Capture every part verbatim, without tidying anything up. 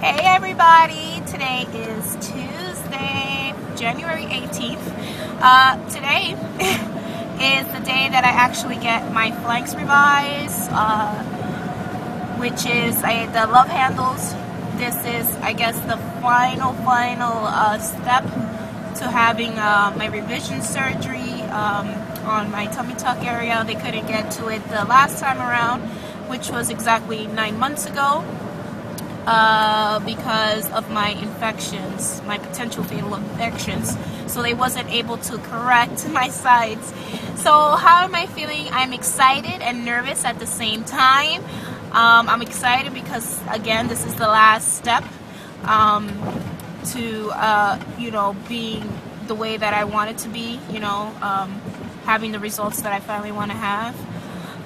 Hey everybody, today is Tuesday, January eighteenth. Uh, today is the day that I actually get my flanks revised, uh, which is I, the love handles. This is, I guess, the final, final uh, step to having uh, my revision surgery um, on my tummy tuck area. They couldn't get to it the last time around, which was exactly nine months ago. Uh, because of my infections, my potential fatal infections. So they wasn't able to correct my sides. So how am I feeling? I'm excited and nervous at the same time. Um, I'm excited because, again, this is the last step um, to, uh, you know, being the way that I want it to be, you know, um, having the results that I finally want to have.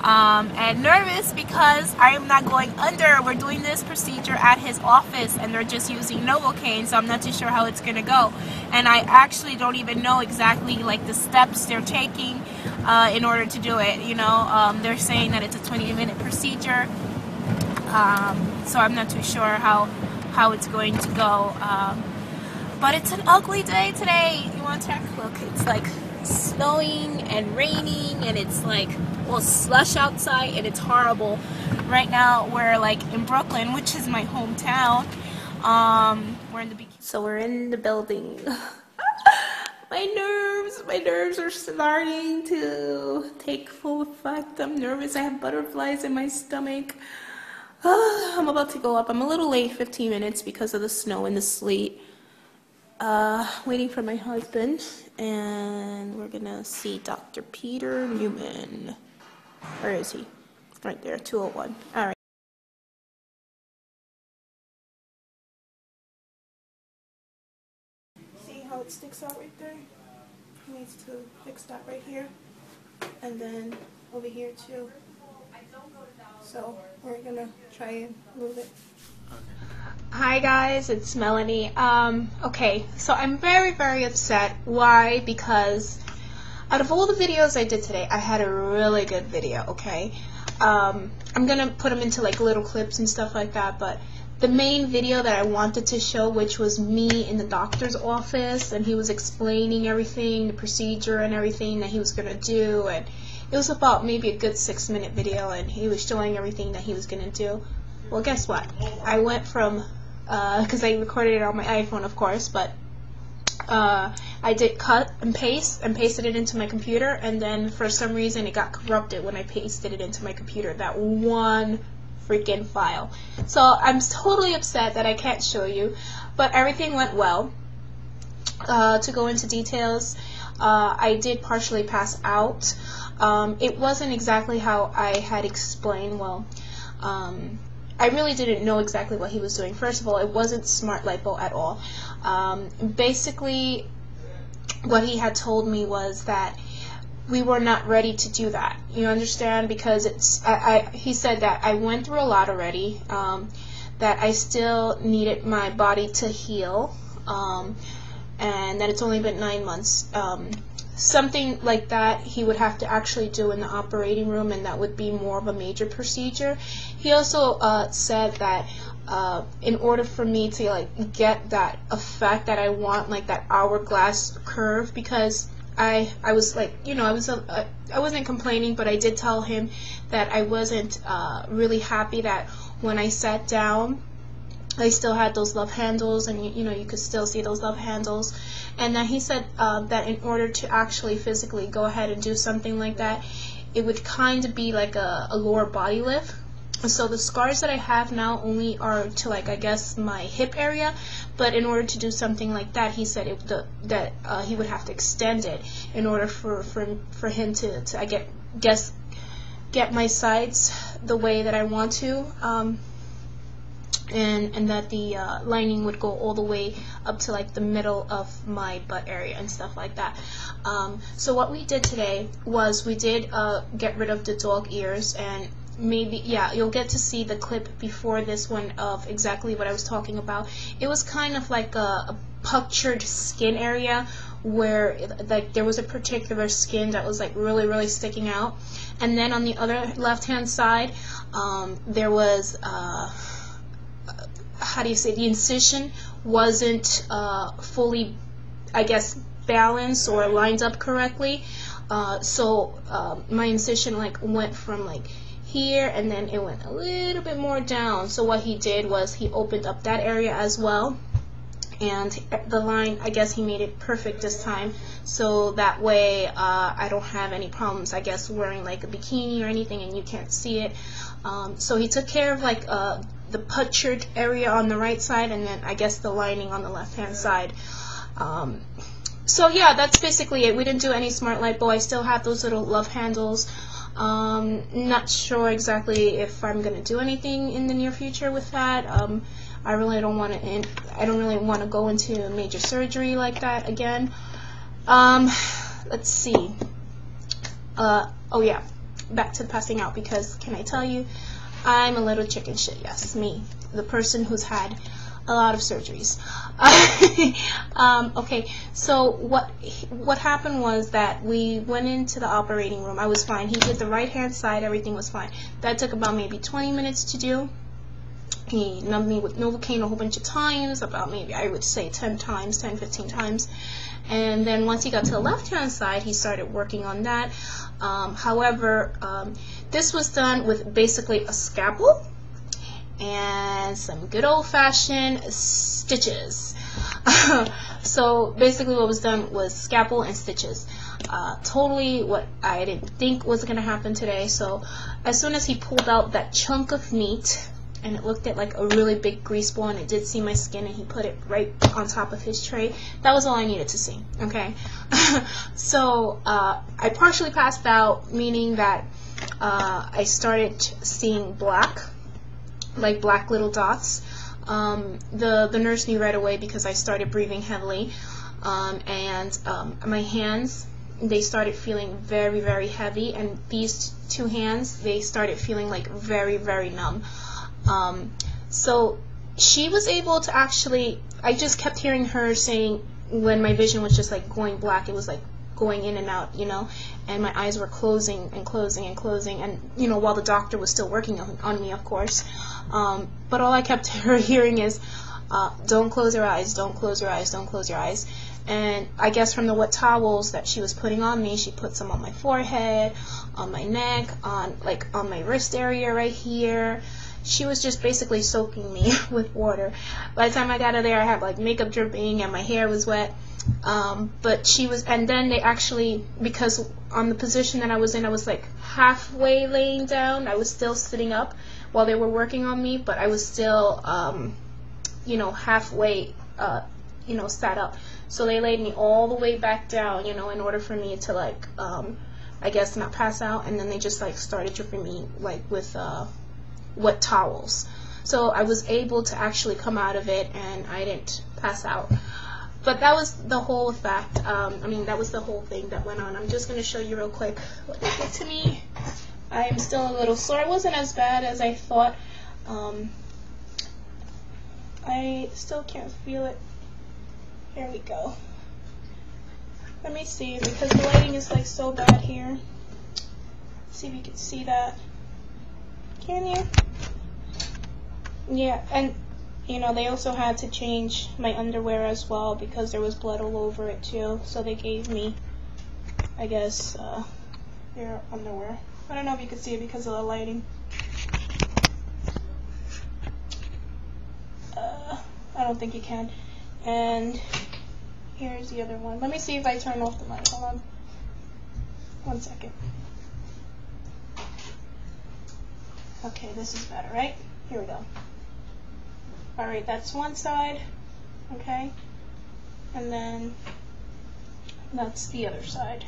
Um, and nervous because I am not going under. We're doing this procedure at his office and they're just using Novocaine, so I'm not too sure how it's gonna go. And I actually don't even know exactly like the steps they're taking uh, in order to do it, you know. Um, they're saying that it's a twenty minute procedure, um, so I'm not too sure how how it's going to go, um, but it's an ugly day today. You want to check? Look, it's like snowing and raining and it's like, well, slush outside and it's horrible. Right now we're like in Brooklyn, which is my hometown. Um, we're in the bikini. So we're in the building. my nerves, my nerves are starting to take full effect. I'm nervous. I have butterflies in my stomach. Oh, I'm about to go up. I'm a little late, fifteen minutes, because of the snow and the sleet. Uh, waiting for my husband, and we're gonna see Doctor Peter Neumann. Where is he? Right there, two oh one. All right. See how it sticks out right there? He needs to fix that right here, and then over here too. So we're gonna try and move it. Hi guys, it's Melanie. Um, okay, so I'm very, very upset. Why? Because out of all the videos I did today, I had a really good video, okay? Um, I'm gonna put them into like little clips and stuff like that, but the main video that I wanted to show, which was me in the doctor's office, and he was explaining everything, the procedure and everything that he was gonna do, and it was about maybe a good six minute video, and he was showing everything that he was gonna do. Well, guess what? I went from, uh, because I recorded it on my iPhone, of course, but uh, I did cut and paste and pasted it into my computer, and then for some reason it got corrupted when I pasted it into my computer, that one freaking file. So I'm totally upset that I can't show you, but everything went well. Uh, to go into details, uh, I did partially pass out. Um, it wasn't exactly how I had explained, well, um, I really didn't know exactly what he was doing. First of all, it wasn't smart lipo at all. Um, basically, what he had told me was that we were not ready to do that. You understand? Because it's. I, I he said that I went through a lot already. Um, that I still needed my body to heal, um, and that it's only been nine months. Um, Something like that he would have to actually do in the operating room, and that would be more of a major procedure. He also uh, said that uh, in order for me to like get that effect that I want, like that hourglass curve, because I I was like, you know, I was a, a, I wasn't complaining, but I did tell him that I wasn't uh, really happy that when I sat down, I still had those love handles, and you know, you could still see those love handles. And then he said uh, that in order to actually physically go ahead and do something like that, it would kind of be like a, a lower body lift. So the scars that I have now only are to like, I guess, my hip area, but in order to do something like that, he said it, the, that uh, he would have to extend it in order for, for, for him to, to I get, guess, get my sides the way that I want to. Um, And, and that the uh, lining would go all the way up to like the middle of my butt area and stuff like that. Um, so what we did today was we did uh, get rid of the dog ears, and maybe, yeah, you'll get to see the clip before this one of exactly what I was talking about. It was kind of like a, a puctured skin area where like there was a particular skin that was like really really sticking out, and then on the other left hand side um, there was uh, how do you say, the incision wasn't uh, fully, I guess, balanced or lined up correctly. Uh, so uh, my incision like went from like here, and then it went a little bit more down. So what he did was he opened up that area as well, and the line, I guess he made it perfect this time, so that way uh, I don't have any problems, I guess, wearing like a bikini or anything and you can't see it. Um, so he took care of like uh, the puckered area on the right side, and then I guess the lining on the left hand side. Um, so yeah, that's basically it. We didn't do any smart lipo. I still have those little love handles. Um, not sure exactly if I'm gonna do anything in the near future with that. Um, I really don't want to. I don't really want to go into major surgery like that again. Um, let's see. Uh, oh yeah, back to passing out, because can I tell you, I'm a little chicken shit. Yes, me, the person who's had a lot of surgeries. um, okay, so what what happened was that we went into the operating room. I was fine. He did the right hand side. Everything was fine. That took about maybe twenty minutes to do. He numbed me with Novocaine a whole bunch of times, about maybe I would say ten times, ten, fifteen times. And then once he got to the left hand side, he started working on that. Um, however, um, this was done with basically a scalpel and some good old-fashioned stitches. So basically what was done was scalpel and stitches. Uh, totally what I didn't think was going to happen today. So as soon as he pulled out that chunk of meat, and it looked at like a really big grease ball, and it did see my skin, and he put it right on top of his tray. That was all I needed to see, okay? So uh, I partially passed out, meaning that uh, I started seeing black, like black little dots. Um, the, the nurse knew right away because I started breathing heavily, um, and um, my hands, they started feeling very, very heavy, and these two hands, they started feeling like very, very numb. Um, so she was able to actually, I just kept hearing her saying, when my vision was just like going black, it was like going in and out, you know, and my eyes were closing and closing and closing, and, you know, while the doctor was still working on, on me, of course, um, but all I kept her hearing is, uh, don't close your eyes, don't close your eyes, don't close your eyes. And I guess from the wet towels that she was putting on me, she put some on my forehead, on my neck, on like on my wrist area right here. She was just basically soaking me with water. By the time I got out of there, I had like makeup dripping and my hair was wet. Um, but she was, and then they actually, because on the position that I was in, I was like halfway laying down. I was still sitting up while they were working on me, but I was still, um, you know, halfway, uh, you know, sat up. So they laid me all the way back down, you know, in order for me to like, um, I guess not pass out. And then they just like started dripping me like with, uh, wet towels. So I was able to actually come out of it, and I didn't pass out. But that was the whole fact. Um, I mean, that was the whole thing that went on. I'm just going to show you real quick what they did to me. I'm still a little sore. It wasn't as bad as I thought. Um, I still can't feel it. Here we go. Let me see, because the lighting is like so bad here. Let's see if you can see that. Can you? Yeah, and you know, they also had to change my underwear as well because there was blood all over it too. So they gave me, I guess, uh, their underwear. I don't know if you can see it because of the lighting. Uh, I don't think you can. And here's the other one. Let me see if I turn off the light. Hold on. One second. Okay, this is better, right? Here we go. Alright, that's one side, okay? And then that's the other side.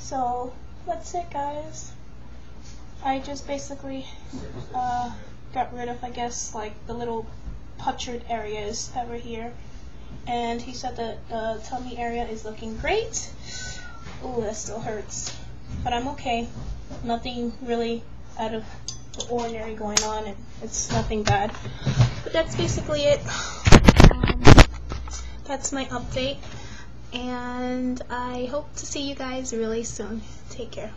So, that's it, guys. I just basically uh, got rid of, I guess, like the little puckered areas that were here. And he said that the tummy area is looking great. Ooh, that still hurts. But I'm okay. Nothing really out of the ordinary going on, and it's nothing bad. But that's basically it. Um, that's my update, and I hope to see you guys really soon. Take care.